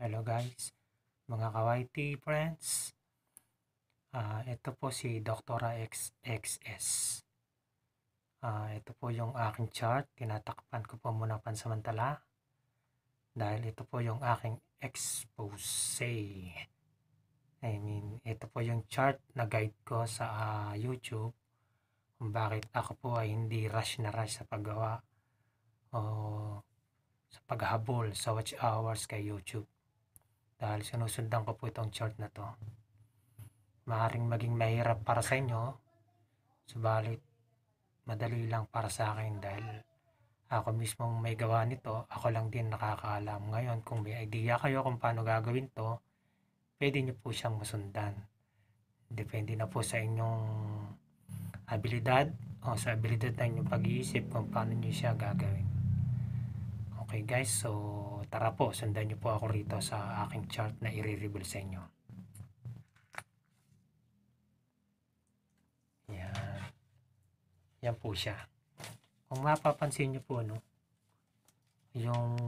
Hello guys, mga kawaiti friends. Ito po si Dr. DRAXXS. Ito po yung aking chart. Tinatakpan ko po muna pansamantala. Dahil ito po yung aking expose. I mean, ito po yung chart na guide ko sa YouTube. Kung bakit ako po ay hindi rush na rush sa paggawa o sa paghabol sa watch hours kay YouTube. Dahil sinusundan ko po itong chart na to. Maaring maging mahirap para sa inyo, subalit madali lang para sa akin dahil ako mismo may gawa nito. Ako lang din nakakaalam. Ngayon, kung may idea kayo kung paano gagawin to, pwede nyo po siyang masundan. Depende na po sa inyong abilidad o sa abilidad na inyong pag-iisip kung paano nyo siya gagawin. Okay guys, so tara po, sundan nyo po ako rito sa aking chart na i-reveal sa inyo. Yan po siya. Kung mapapansin nyo po, no, yung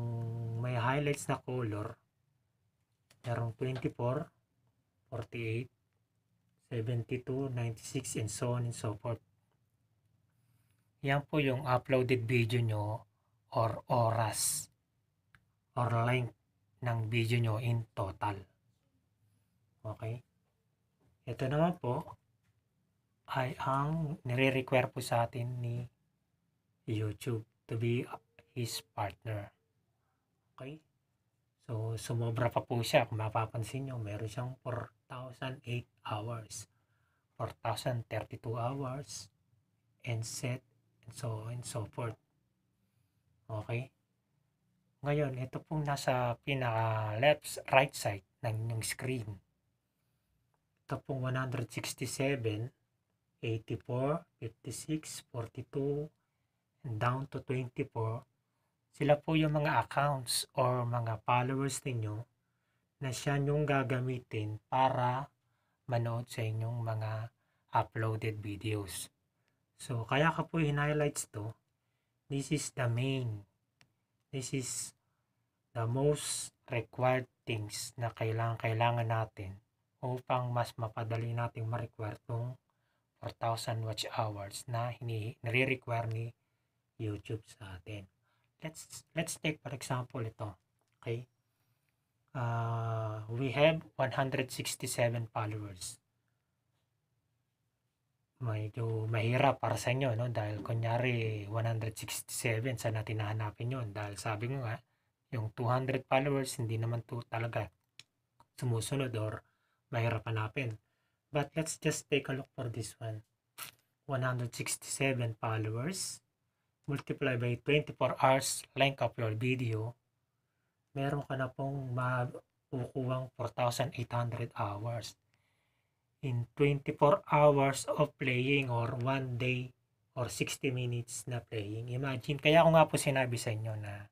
may highlights na color, merong 24, 48, 72, 96, and so on and so forth. Yan po yung uploaded video nyo or oras or length ng video nyo in total. Okay? Ito naman po ay ang nire-require po sa atin ni YouTube to be his partner. Okay? So, sumobra pa po siya. Kung mapapansin nyo, meron siyang 4,008 hours, 4,032 hours, and set, and so forth. Okay? Ngayon, ito pong nasa pinaka-left, right side ng screen. Ito pong 167, 84, 56, 42, and down to 24, sila po yung mga accounts or mga followers ninyo na siya yung gagamitin para manood sa inyong mga uploaded videos. So, kaya ka po hinighlights to. This is the main. This is the most required things na kailangan natin upang mas mapadali nating ma-require tong 4,000 watch hours na nire-require ni YouTube sa atin. Let's take for example ito. Okay? We have 167 followers. Medyo mahirap para sa inyo, no? Dahil kunyari 167, saan natin hahanapin yun? Dahil sabi ko nga, yung 200 followers, hindi naman to talaga sumusunod or mahirap hanapin. But let's just take a look for this one. 167 followers multiplied by 24 hours length of your video. Meron ka na pong makukuhang 4,800 hours. In 24 hours of playing or 1 day or 60 minutes na playing. Imagine, kaya ko nga po sinabi sa inyo na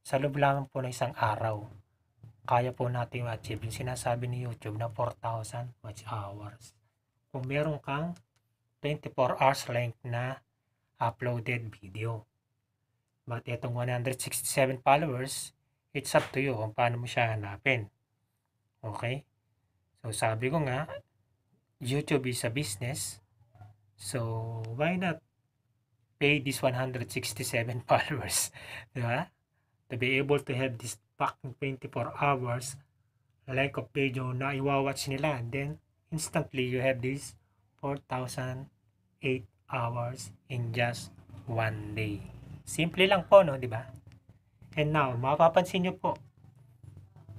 sa loob lamang po na isang araw, kaya po natin ma-achieve yung sinasabi ni YouTube na 4,000 watch hours. Kung meron kang 24 hours length na uploaded video. But itong 167 followers, it's up to you kung paano mo siya hanapin. Okay? So sabi ko nga, YouTube is a business. So why not pay these 167 followers? Diba? To be able to have this back in 24 hours like a video na iwawatch nila, and then instantly you have this 4,008 hours in just 1 day. Simple lang po, no, di ba? And now mapapansin nyo po,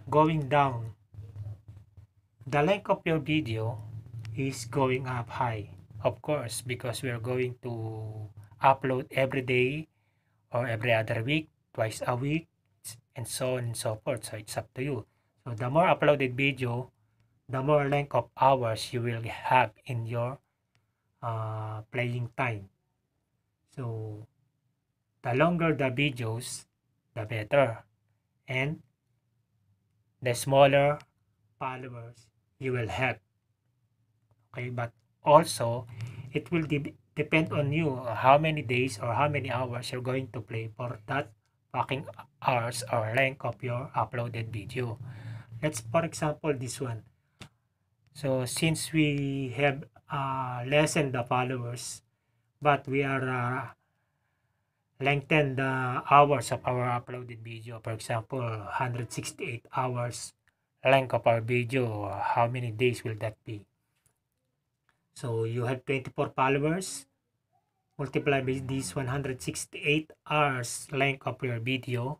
going down, the length of your video is going up high, of course, because we are going to upload every day or every other week, twice a week, and so on and so forth. So it's up to you. So the more uploaded video, the more length of hours you will have in your playing time. So the longer the videos, the better, and the smaller followers you will have. Okay, but also it will depend on you how many days or how many hours you're going to play for that fucking hours or length of your uploaded video. Let's, for example, this one. So since we have lessened the followers, but we are lengthened the hours of our uploaded video. For example, 168 hours length of our video. How many days will that be? So you have 24 followers. Multiply by these 168 hours length of your video.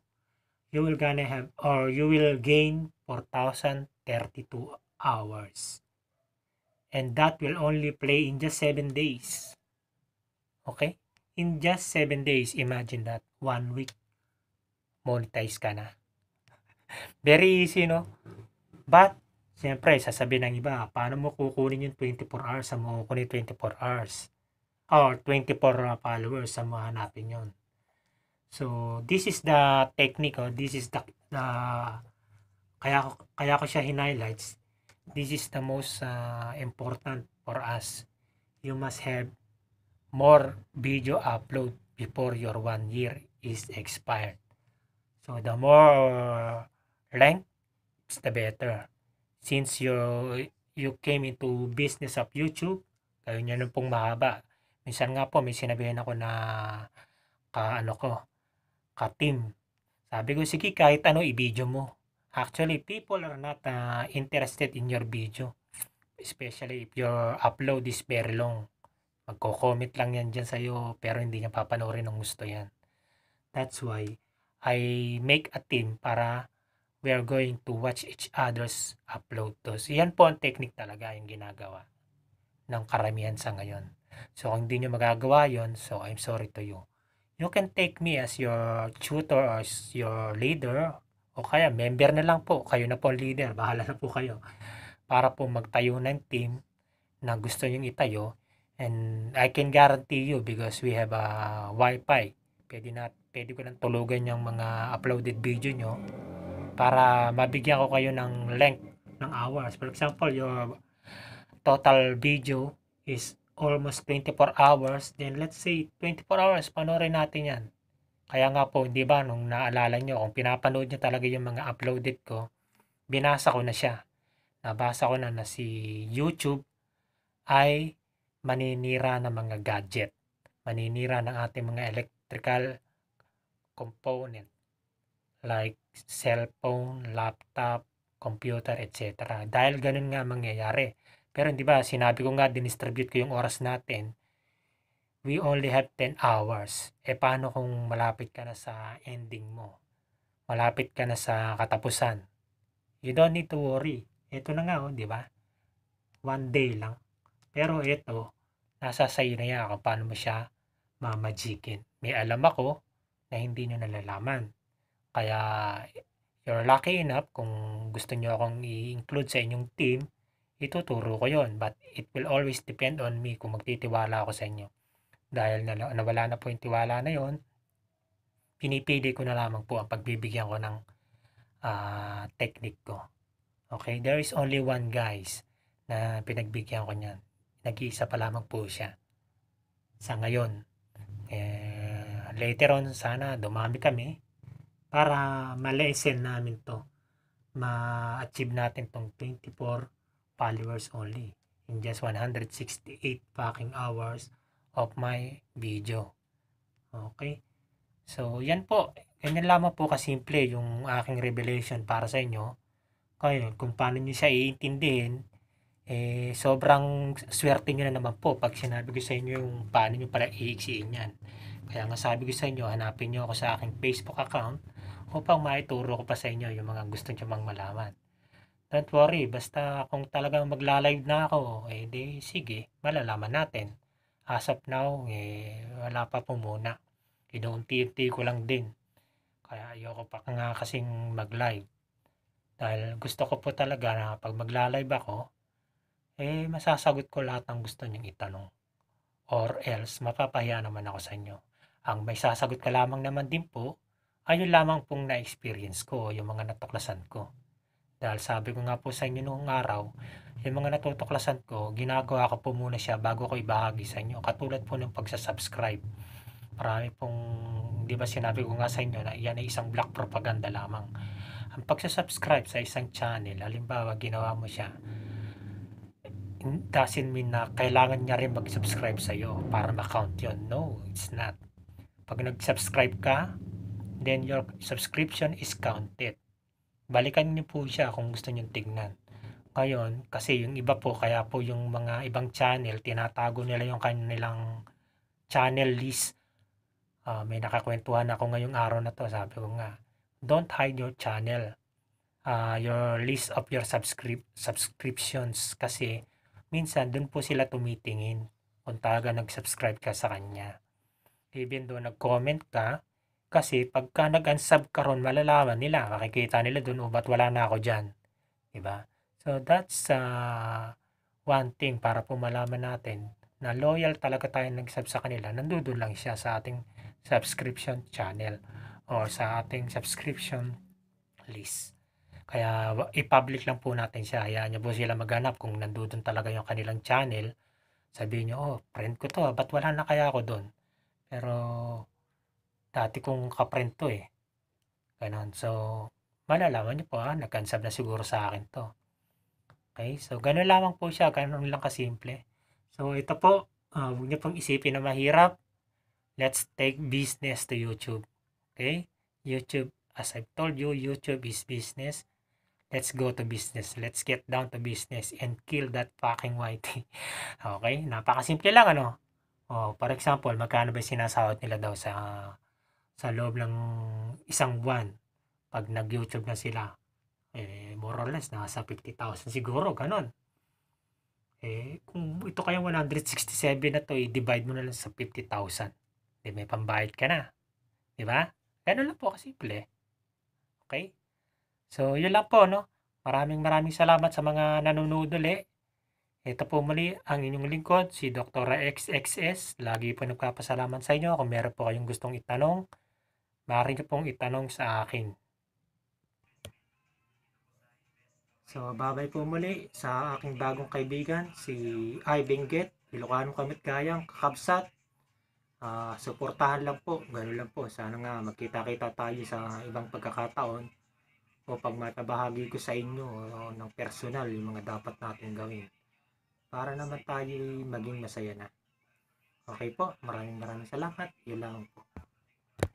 You will gonna have, or you will gain 4,032 hours. And that will only play in just 7 days. Okay? In just 7 days, imagine that. 1 week, monetize ka na. Very easy, no? But, siyempre, sasabihin ng iba, paano mo kukunin yung 24 hours sa mga kukunin 24 hours? Or 24 followers sa mga hanapin yun. So, this is the technique, or this is the kaya ko siya hinighlights. This is the most important for us. You must have more video upload before your 1 year is expired. So the more length, it's the better. Since you came into business of YouTube, kayo niya nun pong mahaba. Minsan nga po, may sinabihin ako na ka-team. Sabi ko, sige, kahit ano, i-video mo. Actually, people are not interested in your video. Especially if your upload is very long. Magko-comment lang yan dyan sa'yo, pero hindi niya papanoorin ng gusto yan. That's why I make a team para we are going to watch each other's upload those. Yan po ang technique talaga yung ginagawa ng karamihan sa ngayon. So, kung hindi niyo magagawa yon, so I'm sorry to you. You can take me as your tutor or as your leader, o kaya member na lang po. Kayo na po leader, bahala na po kayo. Para po magtayo ng team na gusto nyo itayo. And I can guarantee you because we have a Wi-Fi. Pwede ko nang tulugan yung mga uploaded video nyo para mabigyan ko kayo ng length ng hours. For example, your total video is almost 24 hours. Then let's say 24 hours, panoorin natin yan. Kaya nga po, di ba, nung naalala nyo, kung pinapanood nyo talaga yung mga uploaded ko, binasa ko na siya. Nabasa ko na na si YouTube ay maninira ng mga gadget, maninira ng ating mga electrical component like cellphone, laptop, computer, etc. Dahil ganun nga mangyayari. Pero hindi ba, sinabi ko nga, dinistribute ko yung oras natin. We only have 10 hours. E paano kung malapit ka na sa ending mo? Malapit ka na sa katapusan? You don't need to worry. Ito na nga, oh, di ba? 1 day lang. Pero ito, nasa sayo na yan kung paano mo siya mamagikin. May alam ako na hindi nyo nalalaman. Kaya, you're lucky enough kung gusto nyo akong i-include sa inyong team, ituturo ko yon. But it will always depend on me kung magtitiwala ako sa inyo. Dahil nawala na po yung tiwala na yon, pinipili ko na lamang po ang pagbibigyan ko ng technique ko. Okay, there is only one guys na pinagbigyan ko niyan. Nag-iisa pa lamang po siya sa ngayon. Later on, sana dumami kami para ma-lessen namin to. Ma-achieve natin tong 24 followers only in just 168 fucking hours of my video. Okay? So, yan po. Ganyan lamang po kasimple yung aking revelation para sa inyo. Ngayon, kung paano nyo siya iintindihin, eh, sobrang swerte nyo na naman po pag sinabi ko sa inyo yung paano nyo pala iiksiin yan. Kaya nga sabi ko sa inyo, hanapin nyo ako sa aking Facebook account upang maituro ko pa sa inyo yung mga gusto nyo mang malaman. Don't worry, basta kung talagang maglalive na ako, eh di sige, malalaman natin. As of now, eh, wala pa po muna. Inuunti-unti ko lang din. Kaya ayoko pa nga kasing mag-live. Dahil gusto ko po talaga na pag mag-live ako, eh masasagot ko lahat ng gusto niyong itanong, or else mapapahiya naman ako sa inyo. Ang may sasagot ka lamang naman din po ay yung lamang pong na-experience ko, yung mga natuklasan ko. Dahil sabi ko nga po sa inyo noong araw, yung mga natutuklasan ko, ginagawa ko po muna siya bago ko ibahagi sa inyo, katulad po ng pagsasubscribe. Marami pong, di ba sinabi ko nga sa inyo na yan ay isang black propaganda lamang. ang pagsa-subscribe sa isang channel, halimbawa ginawa mo siya, doesn't mean na kailangan niya rin mag-subscribe sa iyo para ma-count yun. No, it's not. Pag nag-subscribe ka, then your subscription is counted. Balikan niyo po siya kung gusto niyo tignan. Ngayon, kasi yung iba po, kaya po yung mga ibang channel, tinatago nila yung kanilang channel list. May nakakwentuhan ako ngayong araw na to, sabi ko nga, don't hide your channel, your list of your subscriptions, kasi minsan dun po sila tumitingin kung talaga nag-subscribe ka sa kanya. Even though nag-comment ka, kasi pagka nag-unsub ka ron, malalaman nila, makikita nila dun, o ba't wala na ako dyan, diba? So that's one thing, para po malaman natin na loyal talaga tayo nag-sub sa kanila. Nandun lang siya sa ating subscription channel or sa ating subscription list. Kaya i-public lang po natin siya, hayaan niyo po sila maghanap kung nandun talaga yung kanilang channel. Sabihin niyo, oh, friend ko to, ba't wala na kaya ako dun? Pero dati kong ka-friend to eh. Ganun. So, malalaman niyo po, nag-unsub na siguro sa akin to. Okay? So, ganun lamang po siya. Ganun lang kasimple. So, ito po, huwag niyo pong isipin na mahirap. Let's take business to YouTube. Okay? YouTube, as I've told you, YouTube is business. Let's go to business. Let's get down to business and kill that fucking whitey. Okay? Napakasimple lang, ano? Oh, for example, magkano ba sinasahod nila daw sa loob ng isang buwan pag nag-YouTube na sila? Eh, more or less, nasa 50,000 siguro, ganun. Eh, kung ito kayang 167 na to, i-divide mo na lang sa 50,000. Eh, may pambayad ka na. Diba? Ganun lang po, kasimple. Okay? So, yun lang po, no? Maraming salamat sa mga nanonood ulit. Ito po muli ang inyong lingkod, si Dr. DRAXXS. Lagi po nagpapasalamat sa inyo. Kung meron po kayong gustong itanong, maaari niyo pong itanong sa akin. So, babay po muli sa aking bagong kaibigan, si Benguet, Ilocano Kamit Gayang, Kakabsat. Suportahan lang po, gano'n lang po. Sana nga magkita-kita tayo sa ibang pagkakataon o pag matabahagi ko sa inyo ng personal yung mga dapat natin gawin, para naman tayo maging masaya na. Okay po, maraming salamat. Yun lang po.